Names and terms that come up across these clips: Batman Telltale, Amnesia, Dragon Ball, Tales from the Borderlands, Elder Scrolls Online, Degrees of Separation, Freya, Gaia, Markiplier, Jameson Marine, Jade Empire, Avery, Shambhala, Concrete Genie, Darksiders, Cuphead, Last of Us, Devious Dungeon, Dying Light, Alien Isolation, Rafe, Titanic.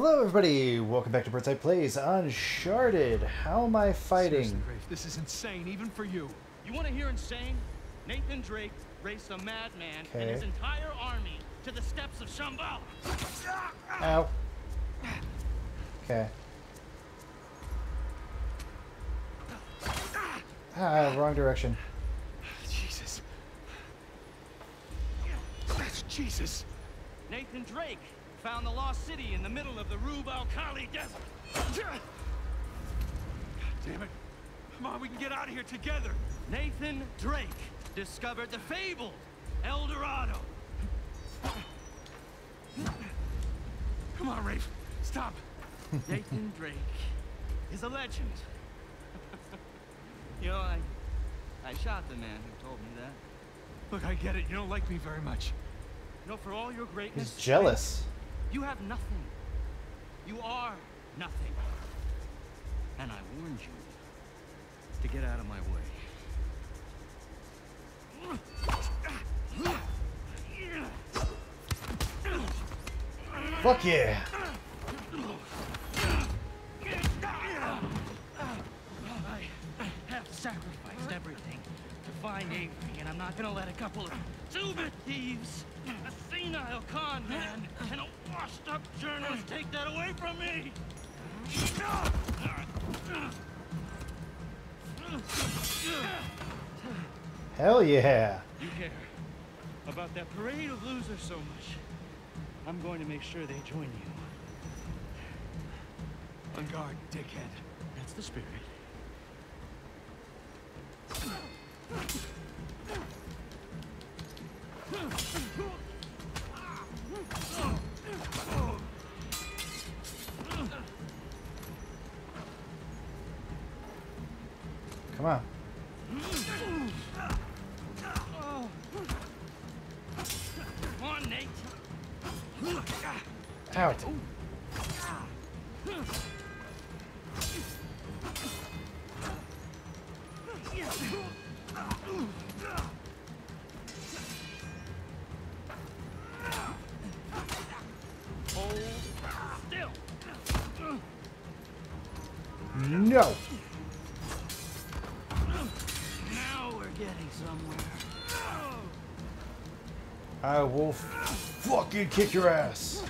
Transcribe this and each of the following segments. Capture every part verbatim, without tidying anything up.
Hello everybody, welcome back to Birdseye Plays Uncharted. How am I fighting? Rafe, this is insane, even for you. You want to hear insane? Nathan Drake raced a madman okay. and his entire army to the steps of Shambhala. Ow. Okay. Ah, wrong direction. Jesus. That's Jesus. Nathan Drake found the lost city in the middle of the Rub al-Khali desert. God damn it. Come on, we can get out of here together. Nathan Drake discovered the fabled El Dorado. Come on, Rafe. Stop. Nathan Drake is a legend. You know, I, I shot the man who told me that. Look, I get it. You don't like me very much. You know, for all your greatness... He's jealous. You have nothing. You are nothing. And I warned you to get out of my way. Fuck yeah. I have sacrificed everything to find Avery, and I'm not gonna let a couple of stupid thieves, a senile con man, and a washed-up journalist take that away from me! Hell yeah! You care about that parade of losers so much. I'm going to make sure they join you. On guard, dickhead. That's the spirit. Come on. Come on, Nate. Out. No. Now we're getting somewhere. I will fucking kick your ass.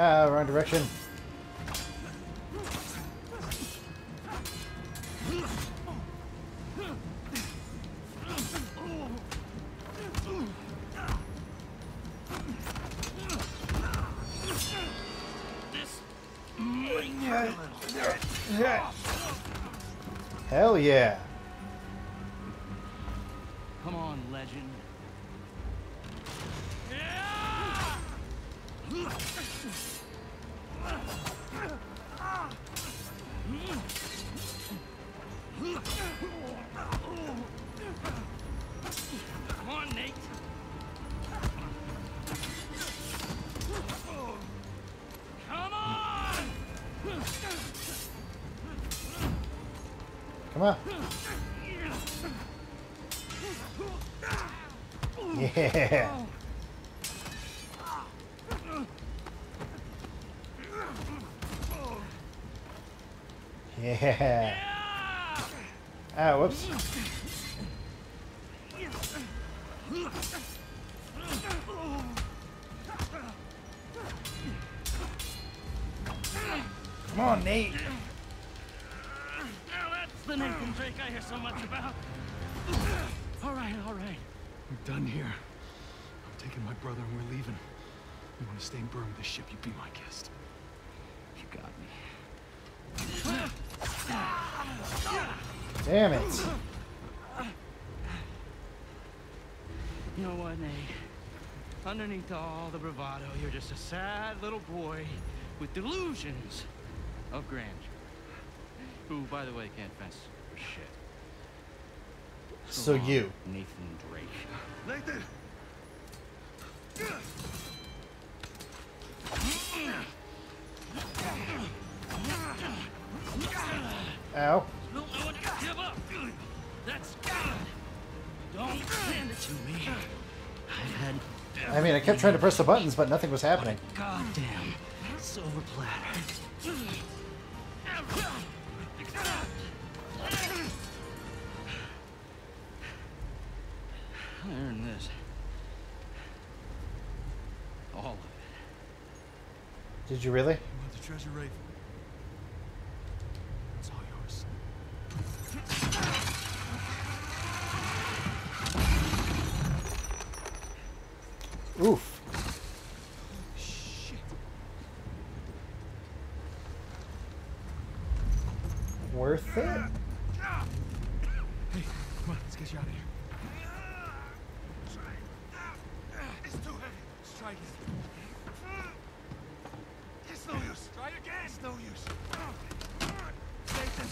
Ah, uh, wrong direction. Hell yeah. Come on, legend. Come on, Nate. Come on. Come on. Yeah. Yeah. Ah, whoops. Come on, Nate. The Nathan Drake I hear so much about. All right, all right. We're done here. I'm taking my brother and we're leaving. You want to stay and burn this ship, you be my guest. You got me. Damn it. You know what, Nate? Underneath all the bravado, you're just a sad little boy with delusions of grandeur. Who, by the way, can't fence for shit. So, so you, Nathan Drake. Nathan. Ow. No, I want to give up. That's God. Don't hand it to me. I've had I mean, I kept trying to press the buttons, but nothing was happening. Goddamn silver platter. I earned this. All of it. Did you really? You want the treasure, Rafe? It's all yours. Oof. Shit. Worth it? Hey, come on, let's get you out of here. It's no use. Try again. It's no use. Nathan.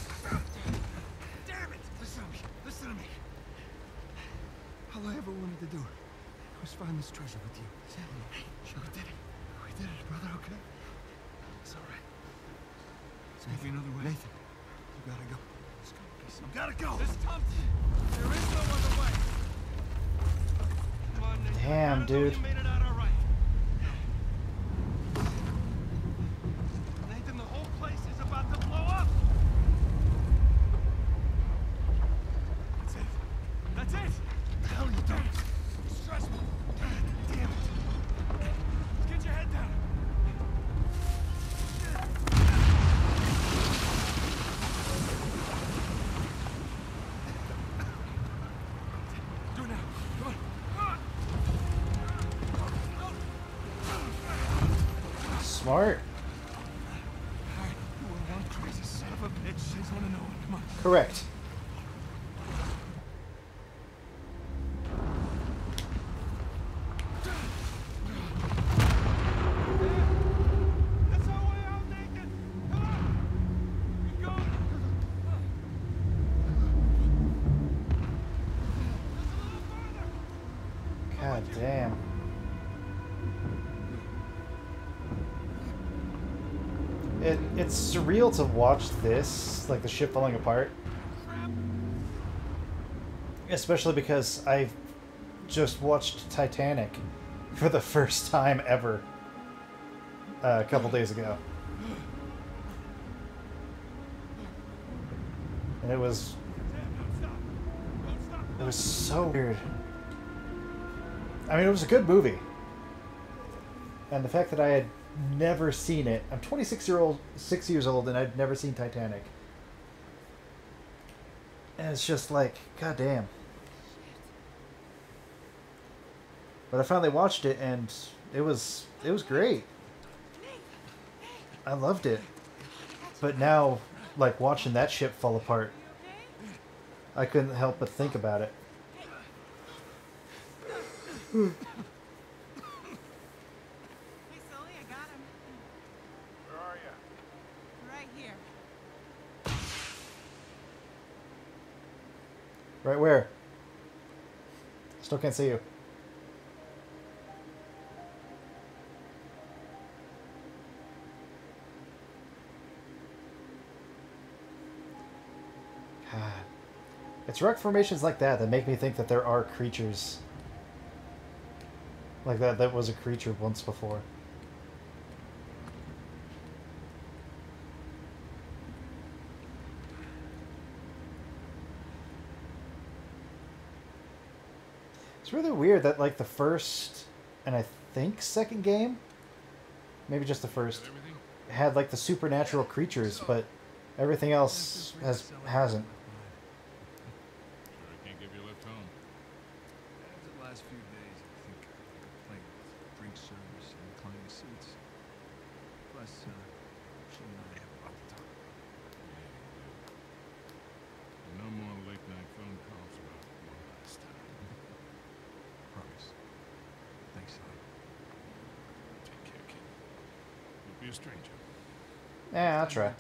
Damn it. Listen to me. Listen to me. All I ever wanted to do was find this treasure with you. Sure, we did it. We did it, brother, okay? It's all right. It's maybe another way. Nathan, you gotta go. Let's go, please. You gotta go. This time, there is no other way. Come on, Nathan. Damn, dude. You made it out all right. Smart. Correct. God damn. It, it's surreal to watch this, like the ship falling apart. Especially because I've just watched Titanic for the first time ever uh, a couple days ago. And it was... It was so weird. I mean, it was a good movie. And the fact that I had never seen it. I'm twenty-six year old, six years old, and I've never seen Titanic. And it's just like, goddamn. But I finally watched it, and it was it was great. I loved it. But now, like watching that ship fall apart, I couldn't help but think about it. Right where? Still can't see you. God. It's rock formations like that that make me think that there are creatures. Like that, that was a creature once before. It's really weird that, like, the first, and I think second game, maybe just the first, had, like, the supernatural creatures, but everything else has, hasn't. I can't give you a lift home. The last few days, I think, like, drink service and reclining seats. Plus, uh, she and I have a lot to talk about. No more late-night phone calls about one last time. Thanks, son. Take care, kid. You'll be a stranger. Yeah, I'll try.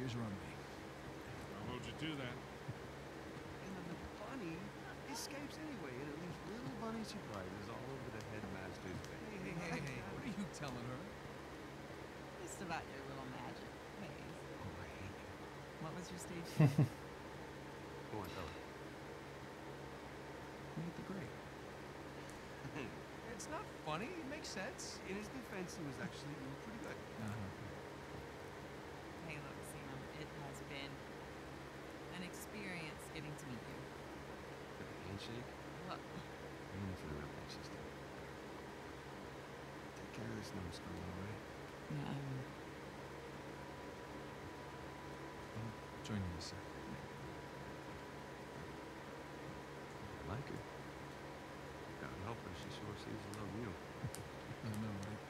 Here's Rummy. I'll hold you to that. And then the bunny escapes anyway, and it leaves little bunny surprises all over the headmaster's face. Hey, hey, hey, hey, what are you telling her? Just about your little magic ways. Oh, I hate it. What was your stage name? Who was that? Nathan Drake. it's not funny. It makes sense. In his defense, he was actually doing pretty good. Uh-huh. Hey, look, Simon, it has been an experience getting to meet you. For the handshake? Look. Mainly for the ramping system. Take care of this numbskull, all right? Yeah, I will. I'll join you in a sec. I like her. God help her, she sure seems to love you. I know, right?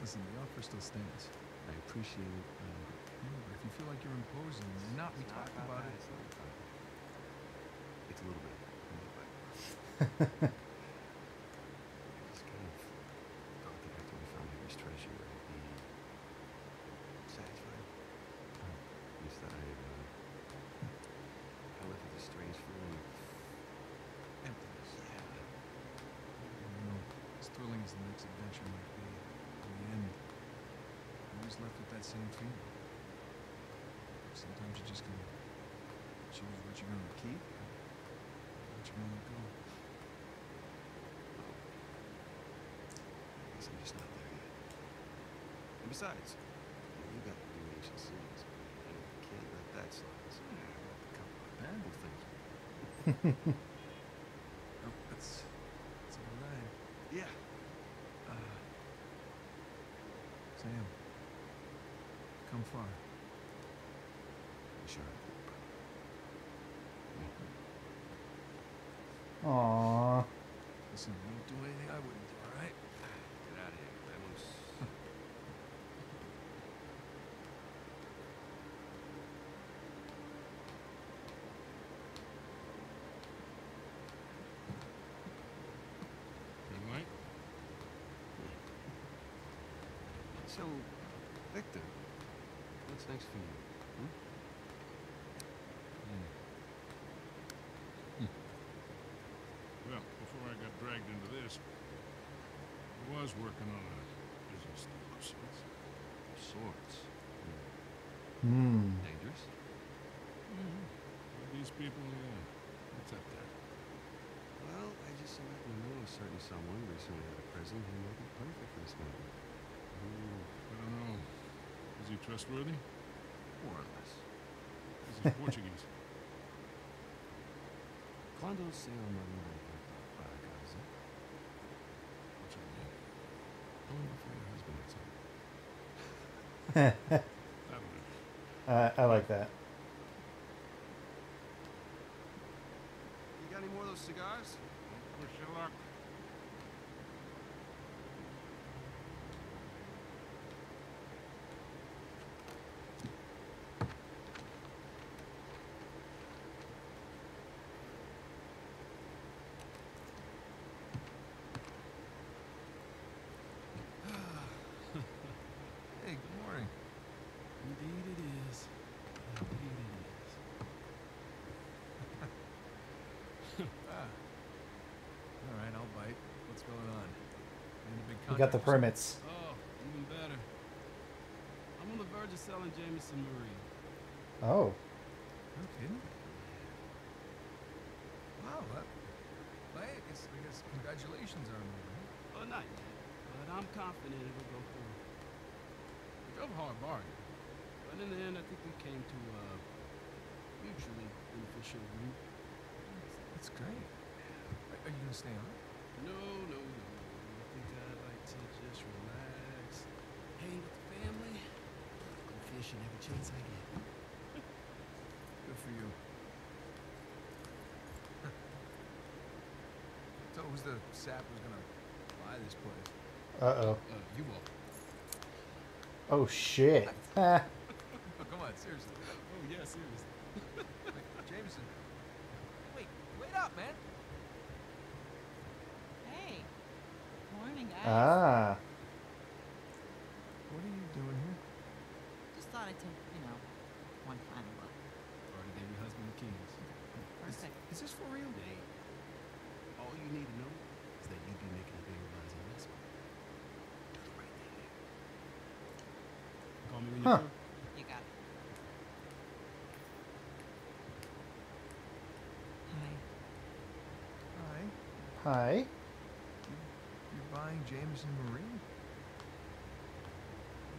Listen, the offer still stands. I appreciate it. Um, yeah, if you feel like you're imposing, it's not we talk not about, about it. It's, not about it. It's a little bit. But I just kind of thought that after we found Avery's treasure, I'd be satisfied. Oh. At least that I had. Uh, I left with a strange feeling. Emptiness. Yeah. I don't know. As thrilling as the next adventure might be, in the end, I'm always left with that same feeling. Sometimes you just gotta choose what you're gonna keep, what you're gonna let go. Well, I guess I'm just not there yet. And besides, you know, you got the new ancient scenes, but you can't let that slide. So you gotta let the couple of bamboo things. Nope, that's that's all right. Yeah. Uh, Sam, come far. I'm sure I did, but yeah. Aww. Listen, don't do anything I wouldn't do, all right? Get out of here, Lemos. So, Victor, what's next for you? Hmm? Mm. Well, before I got dragged into this, I was working on a business deal of sorts. Of sorts? Hmm. Dangerous? Mm. These people, yeah. What's up there? Well, I just so happened to know a certain someone recently out of prison who might be perfect for this matter. I don't know. Is he trustworthy? More or less. This is Portuguese. Quando se o marido volta para casa? What's her name? Only before your husband gets home. uh, I like that. You got any more of those cigars? Wish you luck. We got the permits. Oh, even better. I'm on the verge of selling Jameson Marine. Oh. Okay. Wow. That, well, I guess, I guess congratulations are on that. Oh, not yet. But I'm confident it will go through. We drove a hard bargain. But in the end, I think we came to a mutually beneficial route. That's great. Are you going to stay on? No, no, no. Just relax, hang with the family, go fishing every chance I get. Good for you. So who's the sap who's gonna buy this place? Uh oh. Uh, you will. Oh shit. Oh, come on, seriously. Oh yeah, seriously. Wait, Jameson. Wait, wait up, man. Ah. What are you doing here? Just thought I'd take, you know, one final look. Already gave your husband the keys. Is, is this for real? Hey, all you need to know is that you'd be making a big Horizon investment. Do the right thing, man. Call me when huh. you're through. You got it. Hi. Hi. Hi. buying Jameson Marine?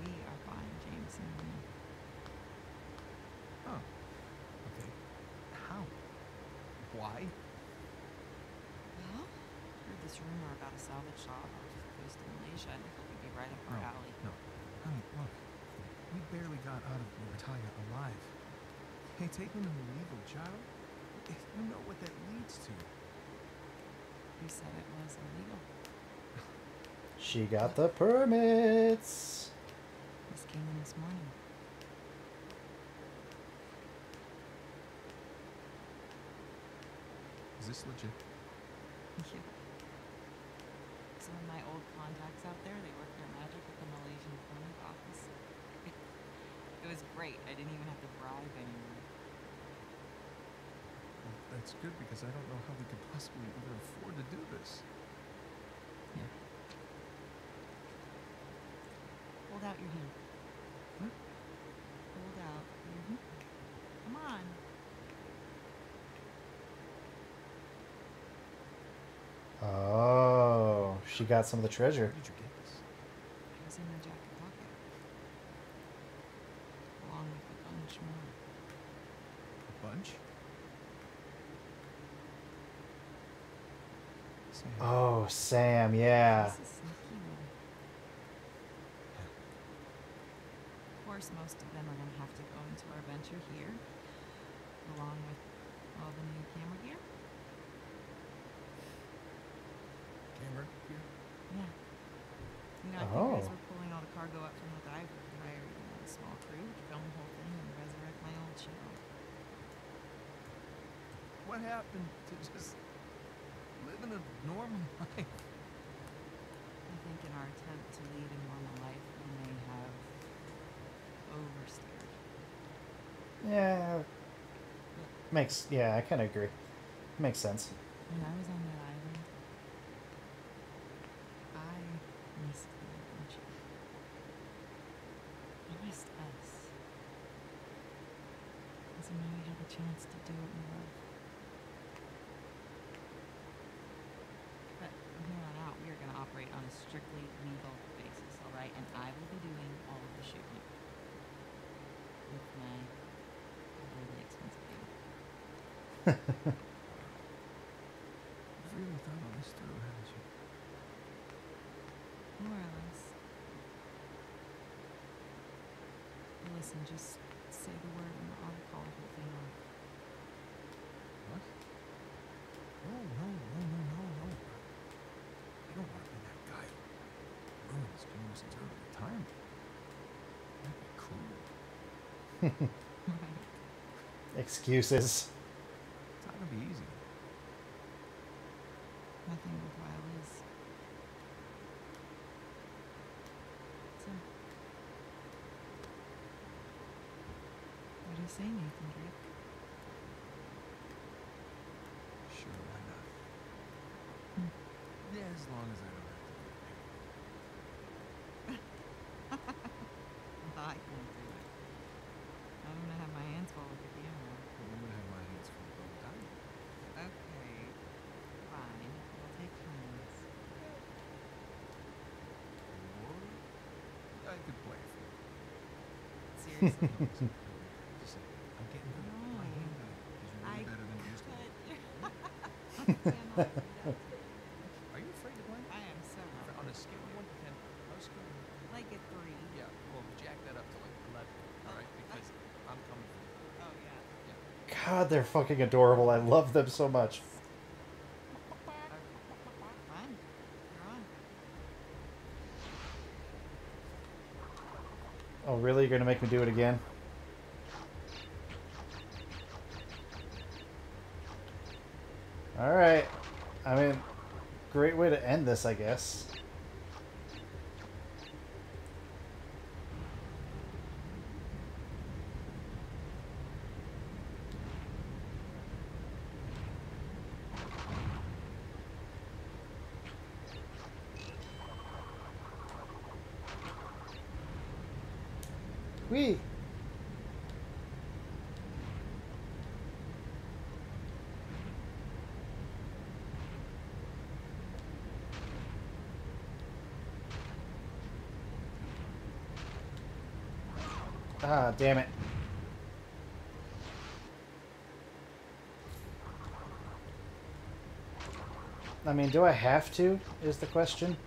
We are buying Jameson Marine. Oh. Okay. How? Why? Well, I heard this rumor about a salvage shop off the coast of Malaysia, and I thought we'd be right up our no, alley. No, I mean, look. We barely got out of Italia alive. Hey, taking an illegal child? You know what that leads to. You said it was illegal. She got the permits. This came in this morning. Is this legit? Yeah. Some of my old contacts out there, they worked their magic at the Malaysian permit office. It, it was great. I didn't even have to bribe anyone. That's good, because I don't know how we could possibly even afford to do this. Yeah. Hold out your hand. What? Hold out your hand. Come on. Oh, she got some of the treasure. Where did you get this? It was in my jacket pocket. Along with a bunch more. A bunch? Oh, Sam, yeah. Of course, most of them are going to have to go into our venture here, along with all the new camera gear. Camera gear? Yeah. You know, I think oh. guys were pulling all the cargo up from the diver, hiring a small crew to film the whole thing and resurrect my old channel. What happened to just... living a normal life? I think in our attempt to lead a normal life, we may have oversteered. Yeah. Makes, yeah, I kind of agree. Makes sense. When I was on that island, I missed the adventure. I missed us. And so now we have a chance to do it in love. On a strictly legal basis, all right? And I will be doing all of the shooting with my really expensive camera. You've really thought all this through, haven't you? More or less. Listen, just say the word and I'll call the whole thing off. What? No, no, no, no, no, no. You don't want to be that guy who ruins Jameson's early retirement. That'd be cruel. Excuses. It's not going to be easy. Nothing worthwhile is. So, what do you say, Nathan Drake? As long as I don't have to do it. Well, I can't do it. I'm gonna have my hands full with the camera. Well, I'm gonna have my hands full with the time. Okay. Fine. We'll take turns. Or I could play for you. Seriously. Just like, I'm getting good at my hand eye. Because you're really better than used to. I could. God, they're fucking adorable. I love them so much. Oh, really? You're gonna make me do it again? Alright. I mean, great way to end this, I guess. Whee! Ah, damn it. I mean, do I have to, is the question.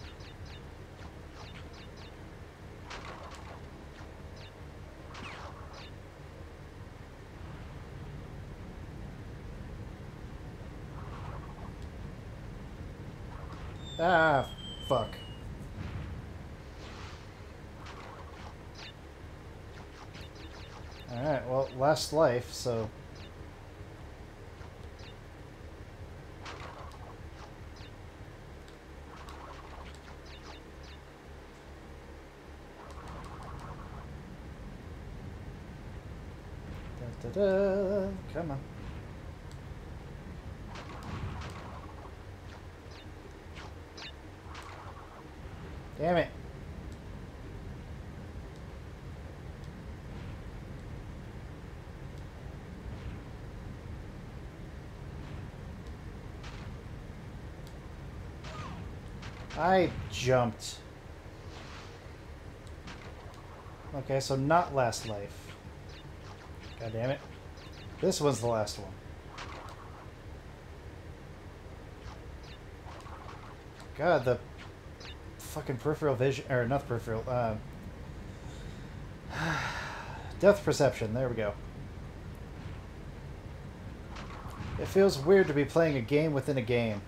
Ah, fuck. Alright, well, last life, so... Da-da-da, come on. Damn it. I jumped. Okay, so not last life. God damn it. This one's the last one. God, the fucking peripheral vision, or not peripheral, uh, depth perception, there we go. It feels weird to be playing a game within a game.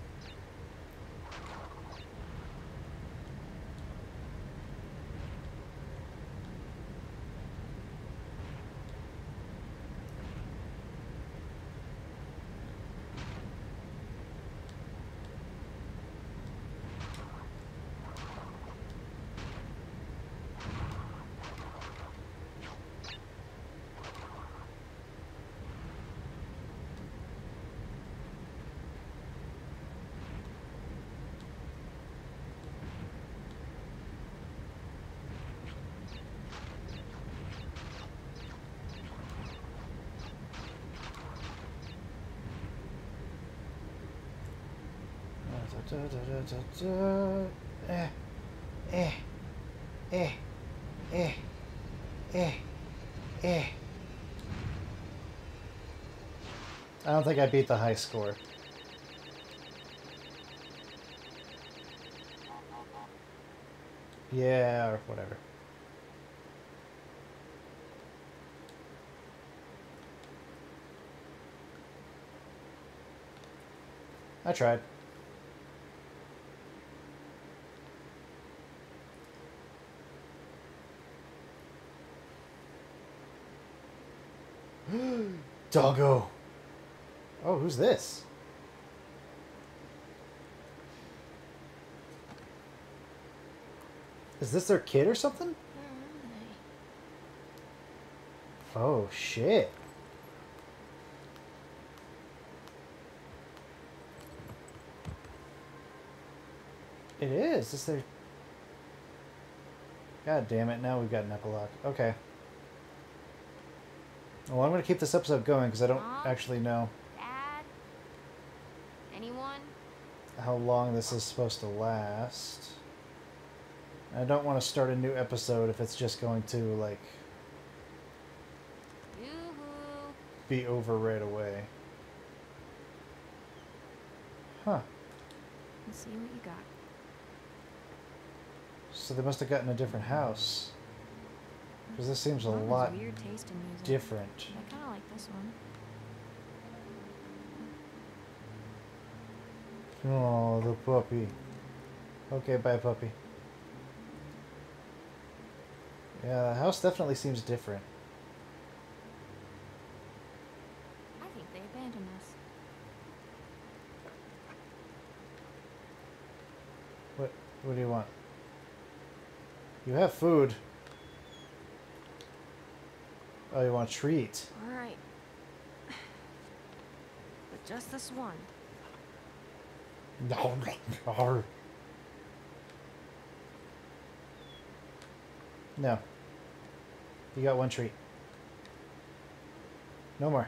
Da, da, da, da, da. Eh, eh, eh, eh, eh, eh. I don't think I beat the high score. Yeah, or whatever. I tried. Doggo. Oh, who's this? Is this their kid or something? Oh, shit. It is. It's their... God damn it. Now we've got an epilogue. Okay. Well, I'm going to keep this episode going because I don't Mom, actually know Dad, anyone? how long this is supposed to last. I don't want to start a new episode if it's just going to, like, Yoo-hoo. be over right away. Huh. Let's see what you got. So they must have gotten a different house. Because this seems a lot weird taste in music. different. I kind of like this one. Oh, the puppy. Okay, bye, puppy. Yeah, the house definitely seems different. I think they abandoned us. What? What do you want? You have food. Oh, you want a treat? All right, but just this one. No, no, no. You got one treat. No more.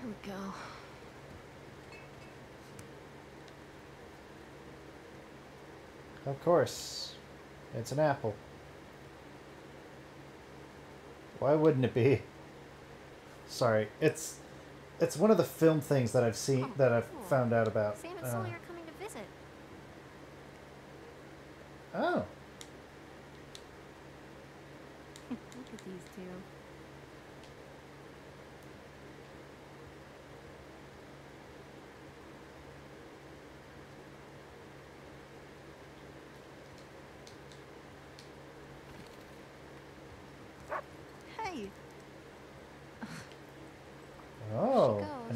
Here we go. Of course. It's an apple. Why wouldn't it be? Sorry, it's it's one of the film things that I've seen, oh, that I've cool. found out about. Sam and Sully uh, are coming to visit. Oh. Look at these two.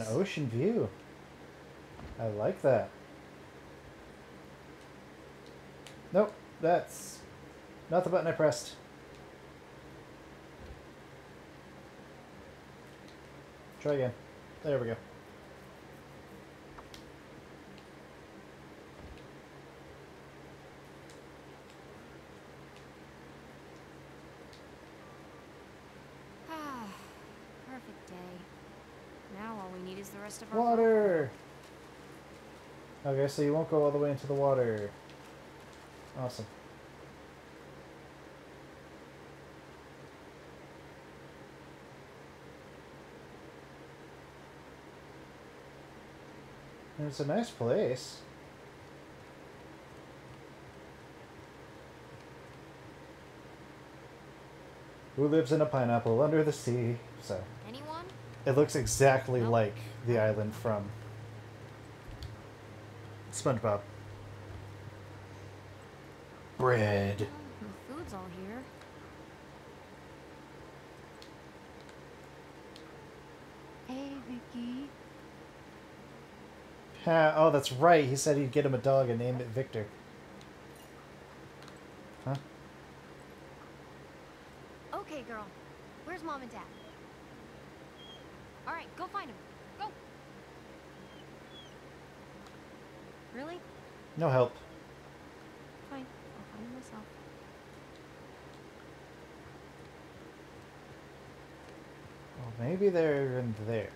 Ocean view. I like that. Nope, that's not the button I pressed. Try again. There we go. Water! Okay, so you won't go all the way into the water. Awesome. And it's a nice place. Who lives in a pineapple under the sea? So. Anyone? It looks exactly nope. like the island from SpongeBob. Bread. The food's all here. Hey, Vicky. Ha, oh, that's right. He said he'd get him a dog and name it Victor. Huh? Okay, girl. Where's Mom and Dad? All right, go find him. Go. Really? No help. Fine. I'll find him myself. Well, maybe they're in there.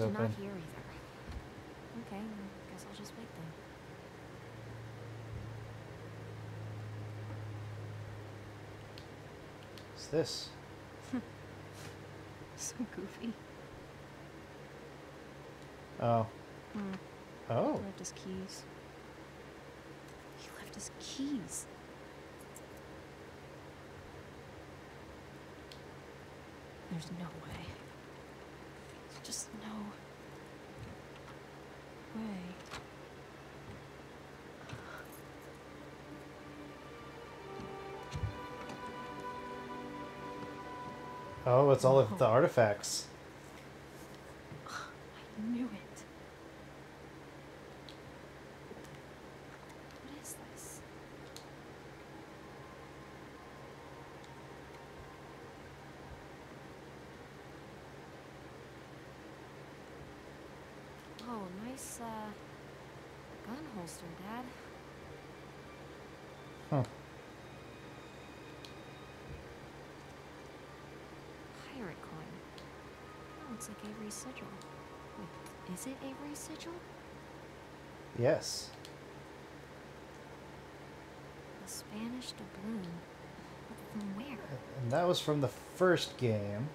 Open. Not here either. Okay, I guess I'll just wait then. What's this? So goofy. Oh. Mm. Oh. He left his keys. He left his keys. There's no way. Just no way. Oh, it's all oh. of the artifacts. I knew it. What is this? Uh, gun holster, Dad. Huh. Pirate coin. Oh, it's like Avery's sigil. Wait, is it Avery's sigil? Yes. A Spanish doubloon. From where? And that was from the first game.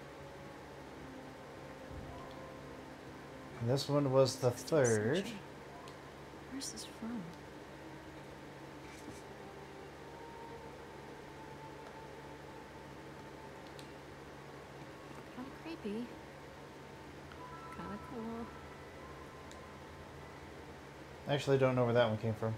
This one was the third. Where's this from? Kinda creepy. Kinda cool. I actually don't know where that one came from.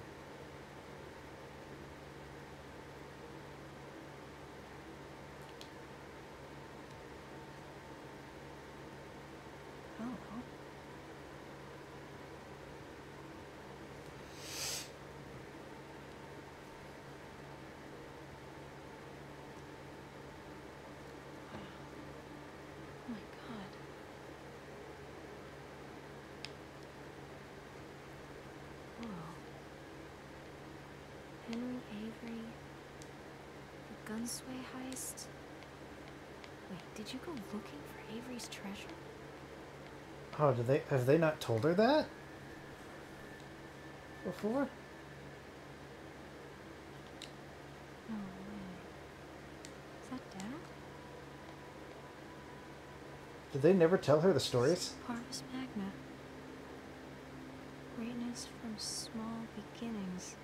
Kingsway heist? Wait, did you go looking for Avery's treasure? Oh, did they, have they not told her that before? No way. Is that Dad? Did they never tell her the stories? Parvis Magna. Greatness from small beginnings.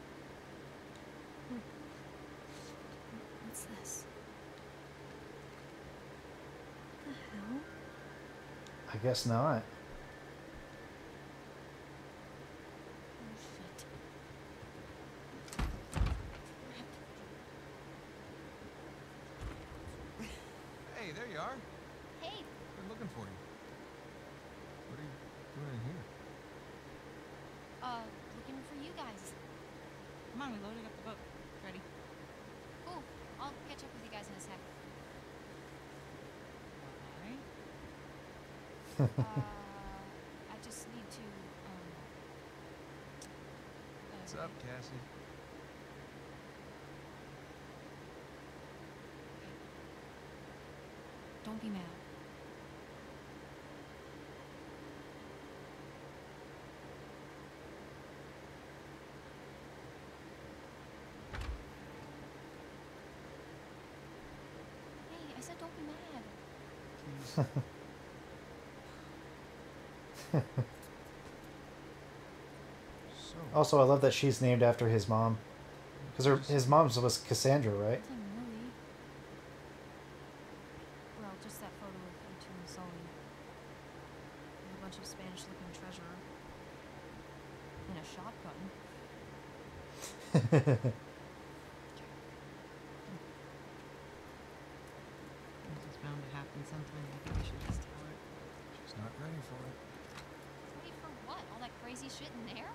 What's this? What the hell? I guess not. Hey, there you are. Hey. Been looking for you. What are you doing in here? Uh, looking for you guys. Come on, we loaded up the boat. Ready? Cool. I'll catch up with you guys in a sec. uh, I just need to, um... Uh, What's up, Cassie? Don't be mad. Hey, I said don't be mad. Please. Also, I love that she's named after his mom, because his mom's was Cassandra, right? Well, just that photo of you two and Sully, and a bunch of Spanish-looking treasure, and a shotgun. This is bound to happen sometime. I think we should just tell her. She's not ready for it. Ready for what? All that crazy shit in there?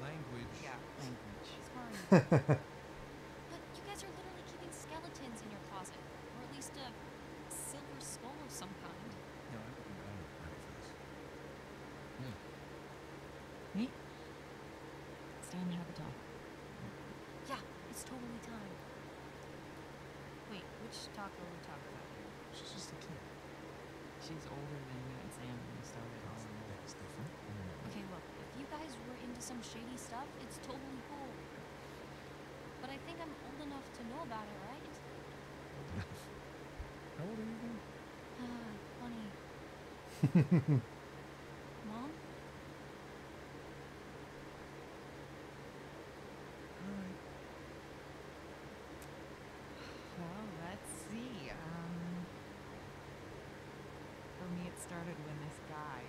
Language. Yeah, language. But you guys are literally keeping skeletons in your closet, or at least a silver skull of some kind. No, I wouldn't know about this. Yeah. Me? It's time to have a talk. Yeah, it's totally time. Wait, which talk will we talk about here? She's just a kid. She's older than me and Sam when we started. Oh, that's different. Mm-hmm. Okay, look. Well, you guys were into some shady stuff, it's totally cool. But I think I'm old enough to know about it, right? Old enough? How old are you then? Uh, funny. Mom? Alright. Well, let's see. Um, for me, it started when this guy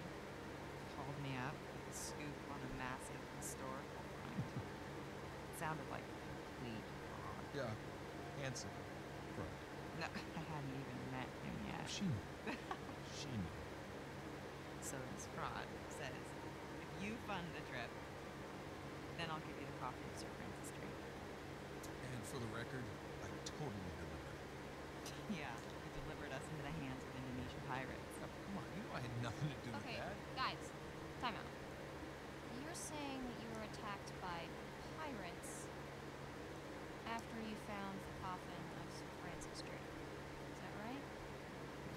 called me up. Scoop on a massive historical front. It sounded like a complete fraud. Yeah, handsome fraud. No, I hadn't even met him yet. She knew. She knew. So this fraud says, if you fund the trip, then I'll give you the copy of Sir Francis Drake. And for the record, I totally delivered. Yeah, you delivered us into the hands of Indonesian pirates. Oh, come on, you know I had nothing to do okay, with that. Okay, guys, time out. Saying that you were attacked by pirates after you found the coffin of Sir Francis Drake. Is that right?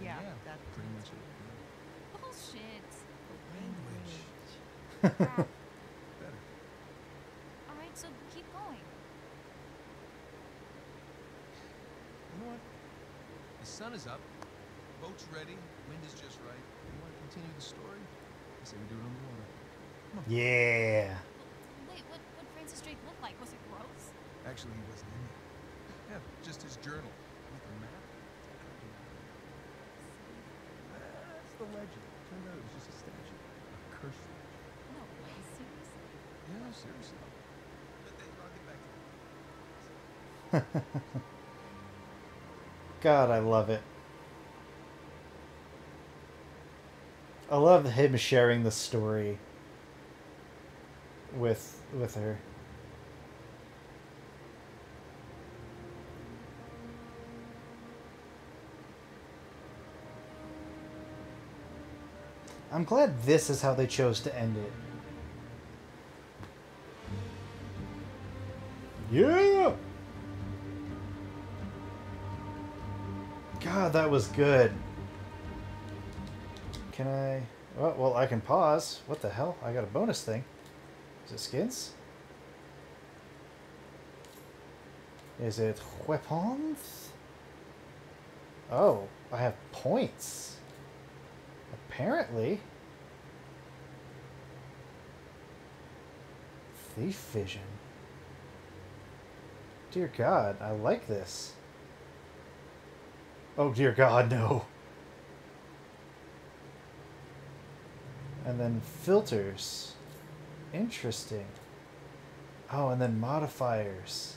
Yeah, yeah, that's pretty much it. Yeah. Bullshit. Language. Crap. Better. All right, so keep going. You know what? The sun is up. Boat's ready. Wind is just right. You want to continue the story? I say we do it on the water. Yeah. Wait, what what Francis Drake looked like? Was it gross? Actually, he wasn't in it. Yeah, just his journal with the map. That's the legend. Turned out it was just a statue, a cursed statue. No way, seriously? Yeah, no, seriously. But then I'll get back to it. God, I love it. I love him sharing the story. With with her. I'm glad this is how they chose to end it. Yeah. God, that was good. Can I... Oh, well, I can pause. What the hell? I got a bonus thing. Is it skins? Is it weapons? Oh, I have points. Apparently. Thief vision. Dear God, I like this. Oh, dear God, no. And then filters. Interesting. Oh, and then modifiers.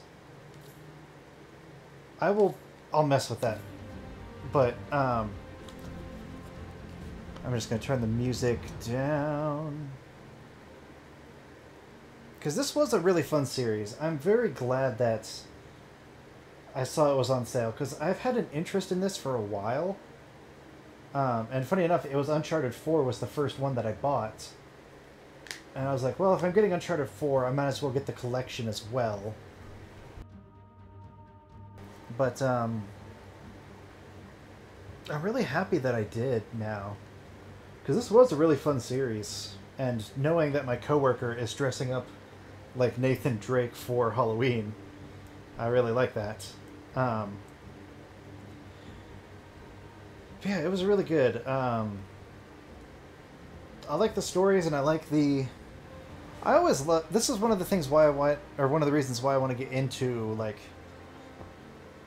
I will... I'll mess with that. But, um... I'm just going to turn the music down. Because this was a really fun series. I'm very glad that I saw it was on sale, because I've had an interest in this for a while. Um, and funny enough, it was Uncharted four was the first one that I bought. And I was like, well, if I'm getting Uncharted four, I might as well get the collection as well. But, um... I'm really happy that I did now. Because this was a really fun series. And knowing that my coworker is dressing up like Nathan Drake for Halloween, I really like that. Um, yeah, it was really good. Um, I like the stories, and I like the... I always love... This is one of the things why I want... Or one of the reasons why I want to get into, like...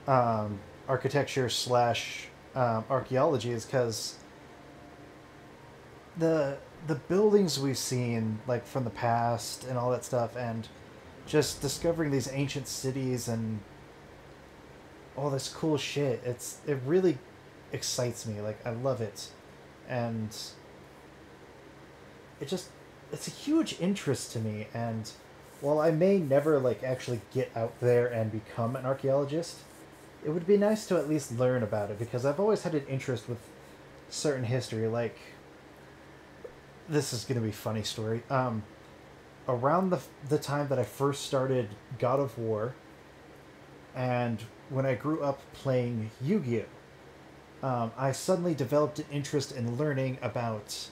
Um, architecture slash um, archaeology is because... The, the buildings we've seen, like, from the past and all that stuff, and... Just discovering these ancient cities and all this cool shit. It's it really excites me. Like, I love it. And it just it's a huge interest to me, and while I may never like actually get out there and become an archaeologist, it would be nice to at least learn about it, because I've always had an interest with certain history. Like, this is gonna be a funny story. Um Around the, the time that I first started God of War, and when I grew up playing Yu-Gi-Oh, um, I suddenly developed an interest in learning about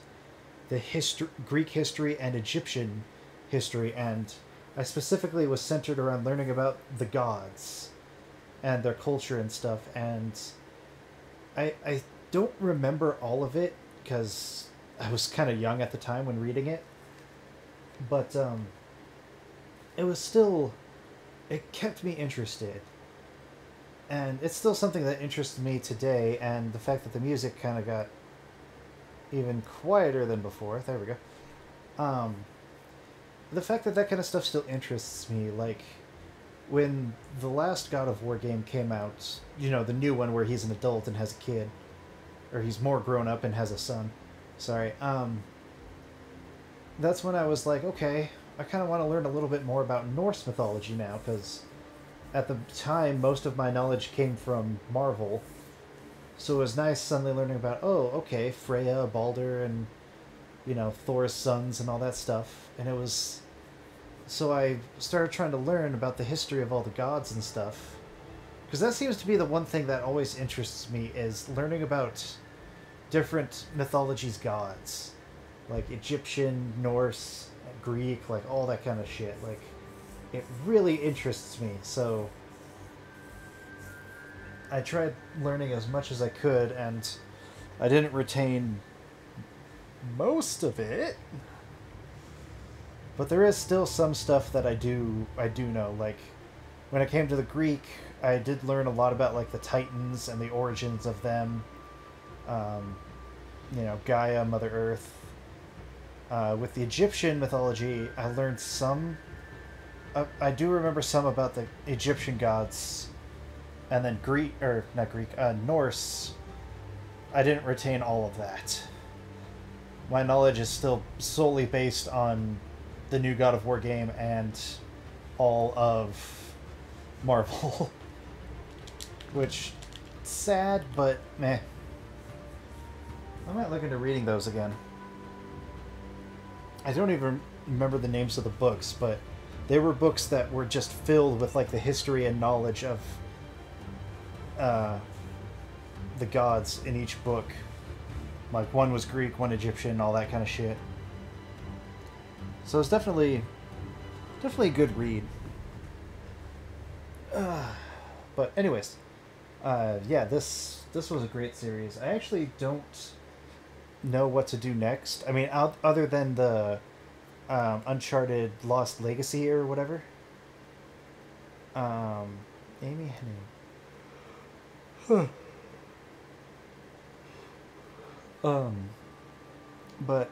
the history, Greek history and Egyptian history, and I specifically was centered around learning about the gods and their culture and stuff, and I, I don't remember all of it, because I was kind of young at the time when reading it. But, um, it was still, it kept me interested. And it's still something that interests me today, and the fact that the music kind of got even quieter than before, there we go. Um, the fact that that kind of stuff still interests me, like, when the last God of War game came out, you know, the new one where he's an adult and has a kid, or he's more grown up and has a son, sorry, um... That's when I was like, okay, I kind of want to learn a little bit more about Norse mythology now, because at the time, most of my knowledge came from Marvel. So it was nice suddenly learning about, oh, okay, Freya, Baldur, and, you know, Thor's sons and all that stuff. And it was... So I started trying to learn about the history of all the gods and stuff. Because that seems to be the one thing that always interests me, is learning about different mythologies' gods. Like Egyptian, Norse, Greek, like all that kind of shit. Like, it really interests me. So I tried learning as much as I could, and I didn't retain most of it. But there is still some stuff that I do I do know. Like, when I came to the Greek, I did learn a lot about like the Titans and the origins of them. Um, you know, Gaia, Mother Earth. Uh, with the Egyptian mythology, I learned some... Uh, I do remember some about the Egyptian gods, and then Greek... or not Greek, uh, Norse. I didn't retain all of that. My knowledge is still solely based on the new God of War game and all of Marvel. Which, sad, but meh. I might look into reading those again. I don't even remember the names of the books, but they were books that were just filled with like the history and knowledge of uh, the gods in each book. Like, one was Greek, one Egyptian, all that kind of shit. So it's definitely, definitely a good read. Uh, but anyways, uh, yeah, this this was a great series. I actually don't know what to do next. I mean, out, other than the um, Uncharted Lost Legacy or whatever. Um, Amy Hennig. Huh. Um, but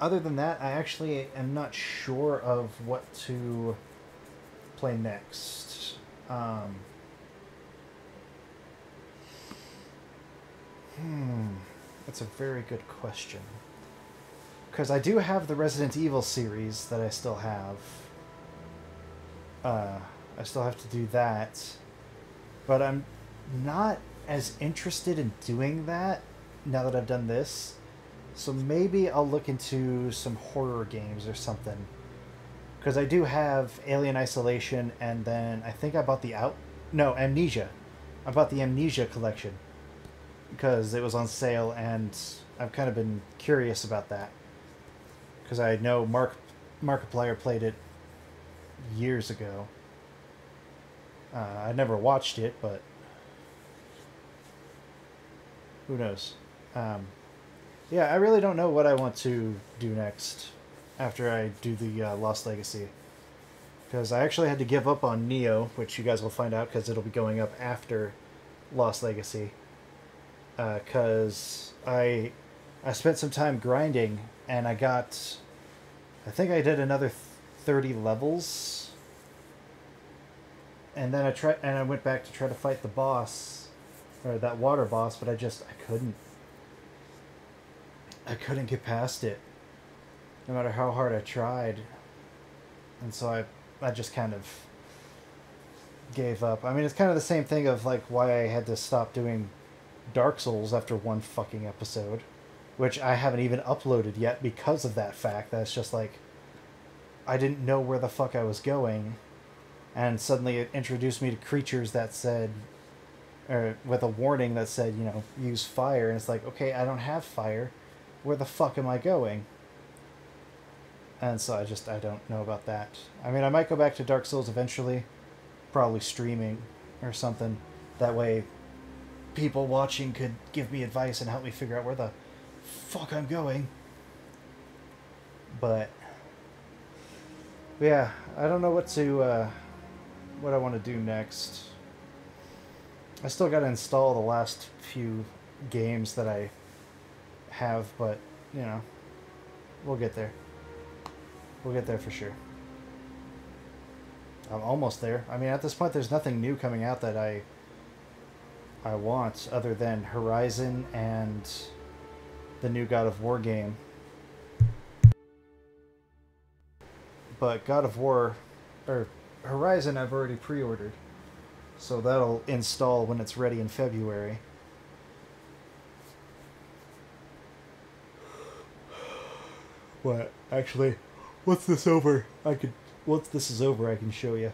other than that, I actually am not sure of what to play next. Um, hmm, that's a very good question. Because I do have the Resident Evil series that I still have. Uh, I still have to do that. But I'm not as interested in doing that now that I've done this, so maybe I'll look into some horror games or something, because I do have Alien Isolation, and then I think I bought the out no Amnesia I bought the Amnesia collection because it was on sale, and I've kind of been curious about that because I know Mark Markiplier played it years ago. uh, I never watched it, but who knows. Um, yeah, I really don't know what I want to do next after I do the uh, Lost Legacy. Because I actually had to give up on Neo, which you guys will find out because it'll be going up after Lost Legacy. Because uh, I I spent some time grinding, and I got... I think I did another thirty levels. And then I tried, and I went back to try to fight the boss, or that water boss, but I just... I couldn't. I couldn't get past it, no matter how hard I tried. And so I, I just kind of gave up. I mean, it's kind of the same thing of, like, why I had to stop doing Dark Souls after one fucking episode, which I haven't even uploaded yet because of that fact. That's just like, I didn't know where the fuck I was going, and suddenly it introduced me to creatures that said, or with a warning that said, you know, use fire. And it's like, okay, I don't have fire. Where the fuck am I going? And so I just, I don't know about that. I mean, I might go back to Dark Souls eventually. Probably streaming or something. That way people watching could give me advice and help me figure out where the fuck I'm going. But, yeah, I don't know what to, uh, what I want to do next. I still got to install the last few games that I have, but, you know, we'll get there. We'll get there for sure. I'm almost there. I mean, at this point, there's nothing new coming out that I I want other than Horizon and the new God of War game. But God of War, or Horizon, I've already pre-ordered. So that'll install when it's ready in February. But actually, once this over, I could once this is over, I can show you,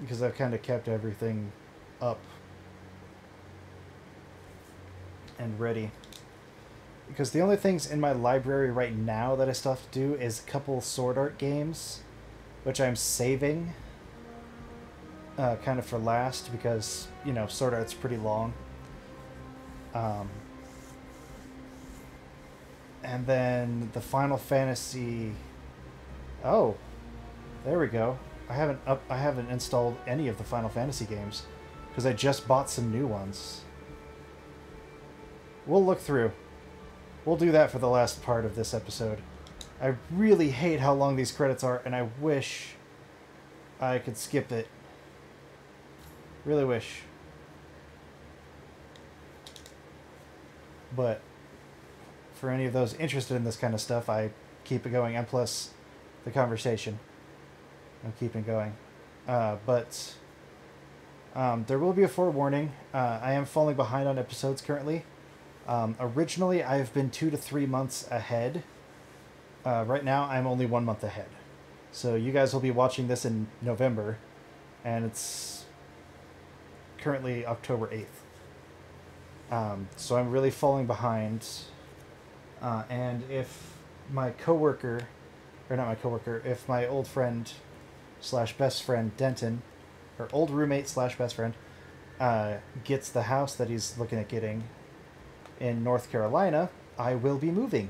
because I've kind of kept everything up and ready. Because the only things in my library right now that I still have to do is a couple sword art games, which I'm saving uh, kind of for last because, you know, sword art's pretty long. Um. And then the Final Fantasy. Oh, there we go. I haven't up. I haven't installed any of the Final Fantasy games because I just bought some new ones. We'll look through. We'll do that for the last part of this episode. I really hate how long these credits are, and I wish I could skip it. Really wish. But for any of those interested in this kind of stuff, I keep it going, and plus the conversation, I'm keeping going. Uh, but um, there will be a forewarning. Uh, I am falling behind on episodes currently. Um, originally, I've been two to three months ahead. Uh, right now, I'm only one month ahead. So you guys will be watching this in November, and it's currently October eighth. Um, so I'm really falling behind. Uh, and if my coworker, or not my coworker, if my old friend slash best friend Denton, or old roommate slash best friend, uh, gets the house that he's looking at getting in North Carolina, I will be moving.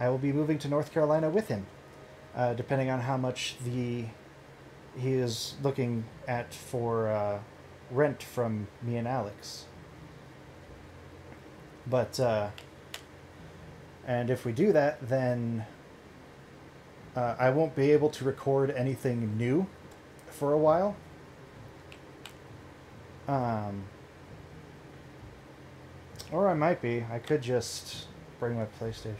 I will be moving to North Carolina with him, uh, depending on how much the he is looking at for uh, rent from me and Alex. But, uh, and if we do that, then uh, I won't be able to record anything new for a while. Um, or I might be. I could just bring my PlayStation.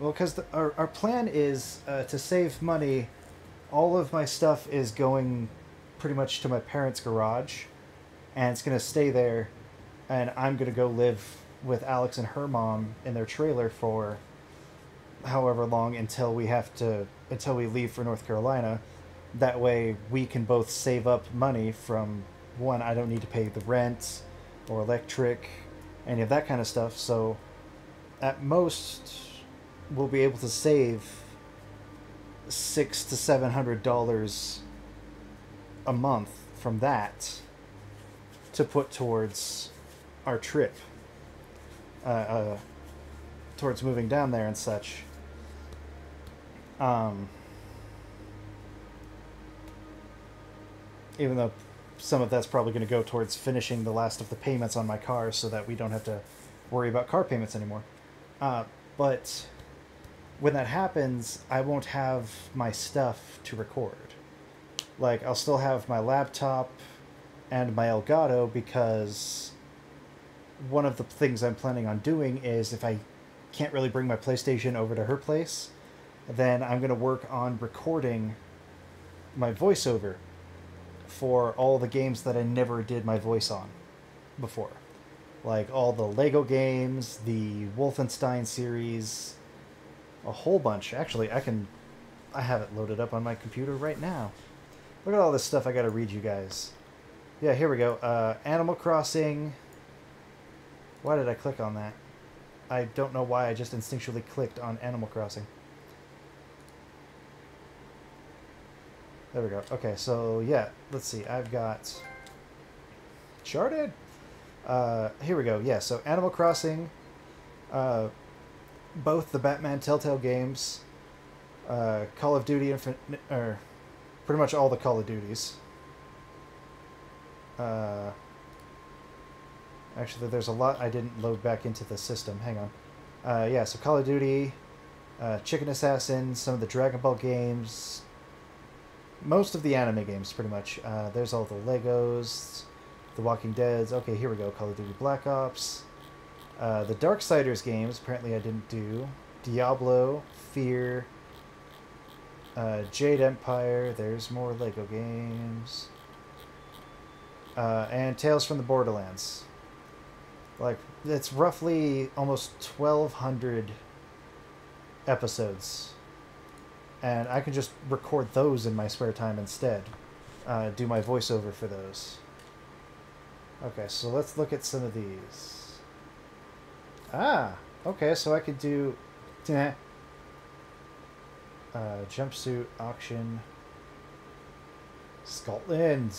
Well, because our, our plan is uh, to save money. All of my stuff is going pretty much to my parents' garage, and it's going to stay there, and I'm going to go live with Alex and her mom in their trailer for however long until we have to, until we leave for North Carolina. That way we can both save up money from, one, I don't need to pay the rent or electric, any of that kind of stuff, so at most we'll be able to save six to seven hundred dollars a month from that to put towards our trip, uh, uh, towards moving down there and such. Um, even though some of that's probably going to go towards finishing the last of the payments on my car so that we don't have to worry about car payments anymore. Uh, but when that happens, I won't have my stuff to record. Like, I'll still have my laptop and my Elgato, because one of the things I'm planning on doing is, if I can't really bring my PlayStation over to her place, then I'm going to work on recording my voiceover for all the games that I never did my voice on before. Like, all the Lego games, the Wolfenstein series, a whole bunch. Actually, I can... I have it loaded up on my computer right now. Look at all this stuff I gotta read you guys. Yeah, here we go. Uh, Animal Crossing. Why did I click on that? I don't know why I just instinctually clicked on Animal Crossing. There we go. Okay, so, yeah. Let's see. I've got... Uncharted? Uh, here we go. Yeah, so Animal Crossing... Uh... both the Batman Telltale games, uh, Call of Duty, Infin- or pretty much all the Call of Duties. Uh, actually, there's a lot I didn't load back into the system. Hang on. Uh, yeah, so Call of Duty, uh, Chicken Assassin, some of the Dragon Ball games, most of the anime games, pretty much. Uh, there's all the Legos, The Walking Deads. Okay, here we go. Call of Duty Black Ops. Uh, the Darksiders games, apparently I didn't do. Diablo, Fear, uh, Jade Empire, there's more Lego games. Uh, and Tales from the Borderlands. Like, it's roughly almost twelve hundred episodes. And I can just record those in my spare time instead. Uh, do my voiceover for those. Okay, so let's look at some of these. Ah, okay, so I could do uh, jumpsuit auction, Scotland.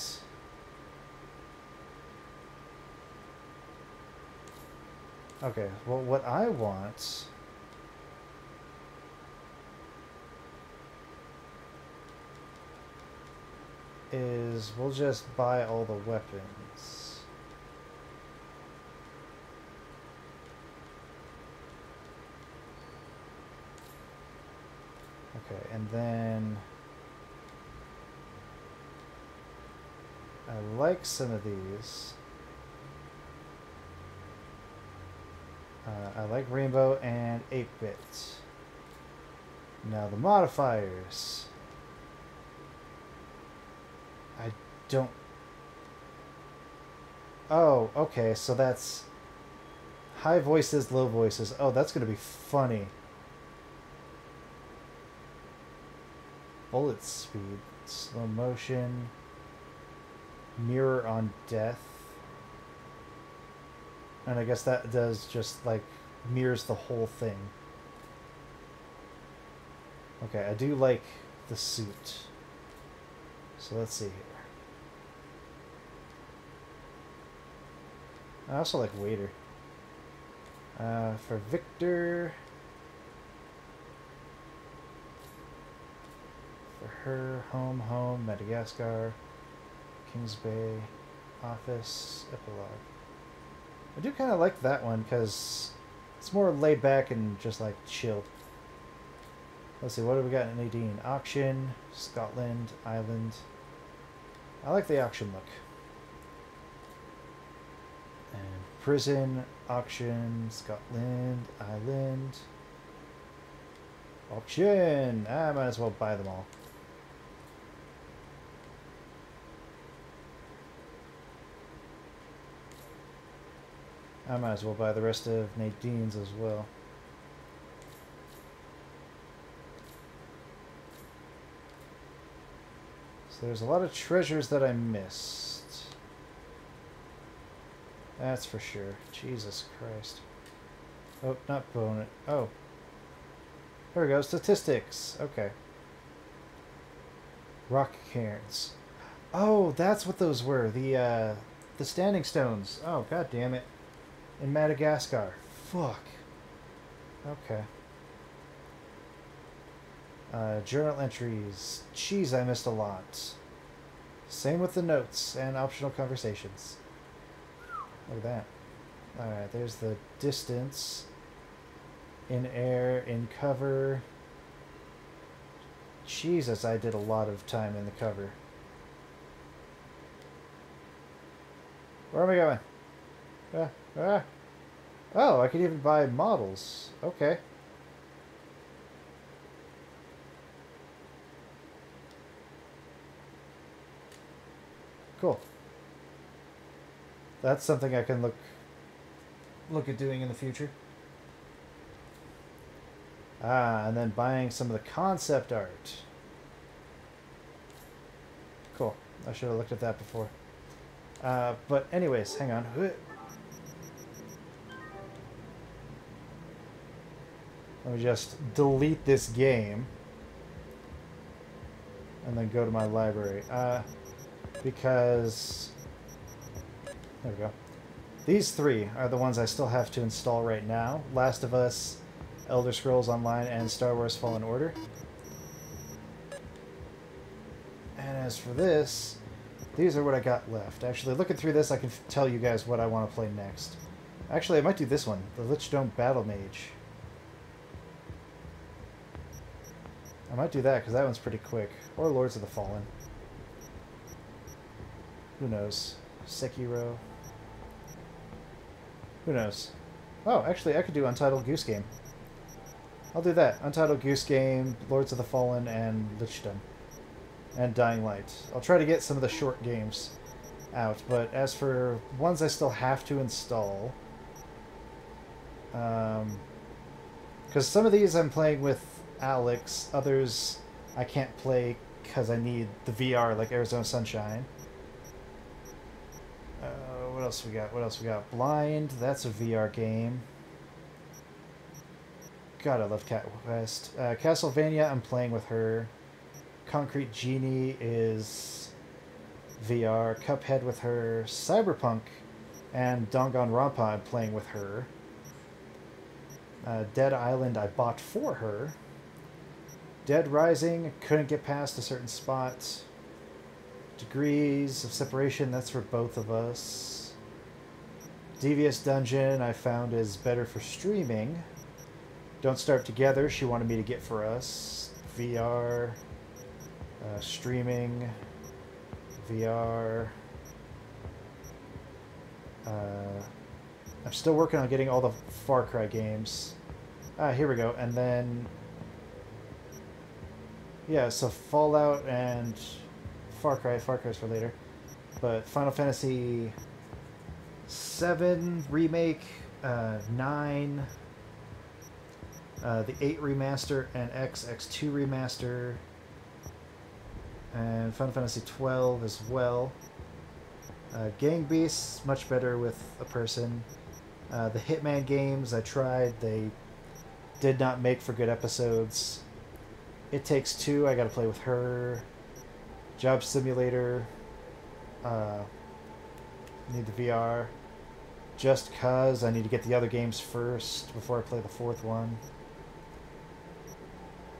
Okay, well, what I want is we'll just buy all the weapons. Okay, and then I like some of these. Uh, I like Rainbow and eight bit. Now the modifiers. I don't... Oh, okay, so that's high voices, low voices. Oh, that's going to be funny. Bullet speed, slow motion, Mirror on Death. And I guess that does just, like, mirrors the whole thing. Okay, I do like the suit. So let's see here. I also like Waiter. Uh, for Victor. For her, Home, Home, Madagascar, Kings Bay, Office, Epilogue. I do kind of like that one because it's more laid back and just like chilled. Let's see, what do we got in Nadine? Auction, Scotland, Island. I like the auction look. And prison, auction, Scotland, Island. Auction! I might as well buy them all. I might as well buy the rest of Nadine's as well. So there's a lot of treasures that I missed. That's for sure. Jesus Christ. Oh, not bonus. Oh. There we go. Statistics. Okay. Rock cairns. Oh, that's what those were. The, uh, the standing stones. Oh, god damn it. In Madagascar. Fuck. Okay. Uh, journal entries. Jeez, I missed a lot. Same with the notes and optional conversations. Look at that. Alright, there's the distance. In air, in cover. Jesus, I did a lot of time in the cover. Where am I going? Ah, ah. Oh, I could even buy models. Okay. Cool. That's something I can look look at doing in the future. Ah, and then buying some of the concept art. Cool. I should have looked at that before. Uh, but anyways, hang on. Let me just delete this game. And then go to my library. Uh, because... There we go. These three are the ones I still have to install right now. Last of Us, Elder Scrolls Online, and Star Wars Fallen Order. And as for this, these are what I got left. Actually, looking through this, I can f tell you guys what I want to play next. Actually, I might do this one, the Lichdome Battle Mage. I might do that, because that one's pretty quick. Or Lords of the Fallen. Who knows? Sekiro. Who knows? Oh, actually, I could do Untitled Goose Game. I'll do that. Untitled Goose Game, Lords of the Fallen, and Lichdom. And Dying Light. I'll try to get some of the short games out, but as for ones I still have to install... Um... Because some of these I'm playing with Alex, others I can't play because I need the V R, like Arizona Sunshine. Uh, what else we got? What else we got? Blind, that's a V R game. God, I love Cat West. Uh, Castlevania, I'm playing with her. Concrete Genie is V R. Cuphead with her. Cyberpunk and Danganronpa, I'm playing with her. Uh, Dead Island, I bought for her. Dead Rising, couldn't get past a certain spot. Degrees of Separation, that's for both of us. Devious Dungeon, I found is better for streaming. Don't Start Together, she wanted me to get for us. V R, uh, streaming, V R. Uh, I'm still working on getting all the Far Cry games. Ah, here we go. And then, yeah, so Fallout and Far Cry. Far Cry's for later. But Final Fantasy seven Remake, uh, nine... Uh, the eight Remaster and X X two Remaster, and Final Fantasy twelve as well. Uh, Gang Beasts, much better with a person. Uh, the Hitman games I tried, they did not make for good episodes. It Takes Two, I gotta play with her. Job Simulator, uh, need the V R. Just Cause, I need to get the other games first before I play the fourth one.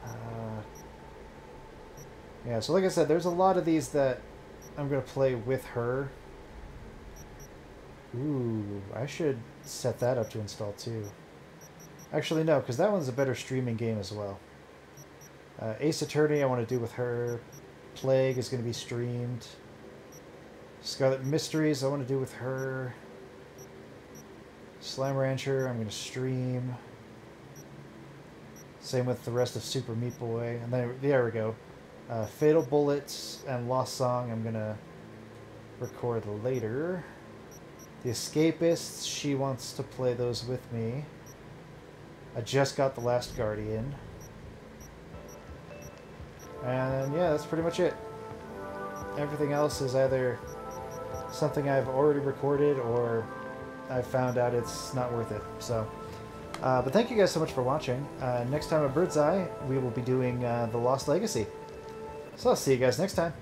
Uh, yeah, so like I said, there's a lot of these that I'm gonna play with her. Ooh, I should set that up to install too. Actually, no, because that one's a better streaming game as well. Uh, Ace Attorney I want to do with her. Plague is going to be streamed. Scarlet Mysteries I want to do with her. Slime Rancher I'm going to stream. Same with the rest of Super Meat Boy. And then, there we go. Uh, Fatal Bullets and Lost Song I'm going to record later. The Escapists, she wants to play those with me. I just got The Last Guardian. And yeah, that's pretty much it. Everything else is either something I've already recorded or I found out it's not worth it. So, uh, but thank you guys so much for watching. Uh, next time at Bird's Eye, we will be doing uh, The Lost Legacy. So I'll see you guys next time.